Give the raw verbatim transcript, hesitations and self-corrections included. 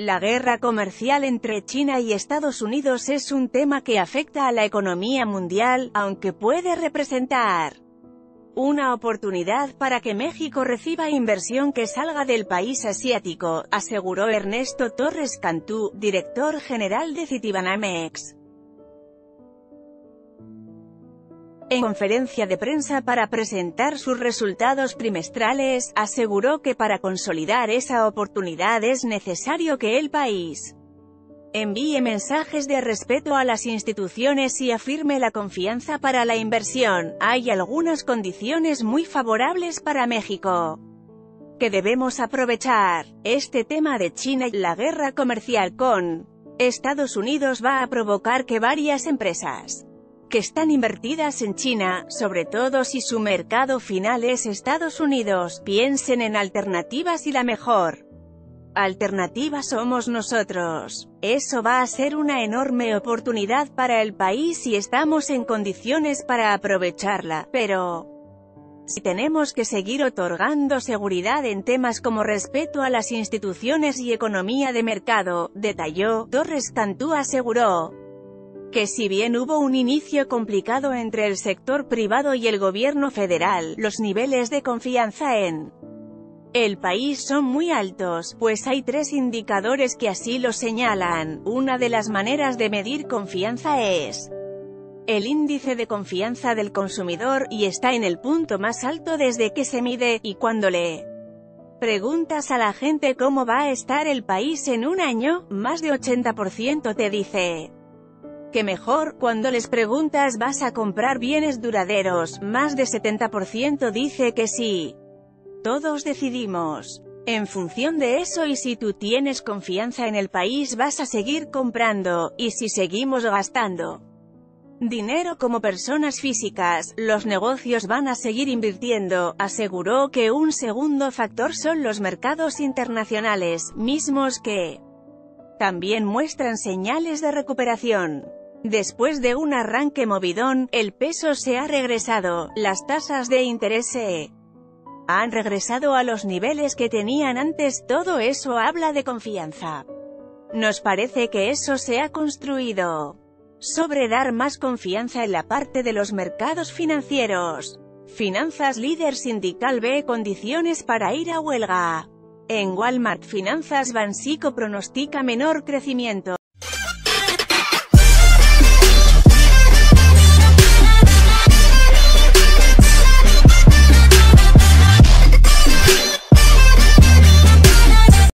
La guerra comercial entre China y Estados Unidos es un tema que afecta a la economía mundial, aunque puede representar una oportunidad para que México reciba inversión que salga del país asiático, aseguró Ernesto Torres Cantú, director general de Citibanamex. En conferencia de prensa para presentar sus resultados trimestrales, aseguró que para consolidar esa oportunidad es necesario que el país envíe mensajes de respeto a las instituciones y afirme la confianza para la inversión. Hay algunas condiciones muy favorables para México que debemos aprovechar. Este tema de China y la guerra comercial con Estados Unidos va a provocar que varias empresas que están invertidas en China, sobre todo si su mercado final es Estados Unidos, piensen en alternativas y la mejor alternativa somos nosotros. Eso va a ser una enorme oportunidad para el país y estamos en condiciones para aprovecharla, pero si tenemos que seguir otorgando seguridad en temas como respeto a las instituciones y economía de mercado, detalló. Torres Cantú aseguró que si bien hubo un inicio complicado entre el sector privado y el gobierno federal, los niveles de confianza en el país son muy altos, pues hay tres indicadores que así lo señalan. Una de las maneras de medir confianza es el índice de confianza del consumidor, y está en el punto más alto desde que se mide, y cuando le preguntas a la gente cómo va a estar el país en un año, más de ochenta por ciento te dice que mejor. Cuando les preguntas ¿vas a comprar bienes duraderos?, más de setenta por ciento dice que sí. Todos decidimos en función de eso, y si tú tienes confianza en el país vas a seguir comprando, y si seguimos gastando dinero como personas físicas, los negocios van a seguir invirtiendo. Aseguró que un segundo factor son los mercados internacionales, mismos que también muestran señales de recuperación. Después de un arranque movidón, el peso se ha regresado, las tasas de interés se han regresado a los niveles que tenían antes, todo eso habla de confianza. Nos parece que eso se ha construido sobre dar más confianza en la parte de los mercados financieros. Finanzas, líder sindical ve condiciones para ir a huelga. En Walmart, Finanzas Banxico pronostica menor crecimiento.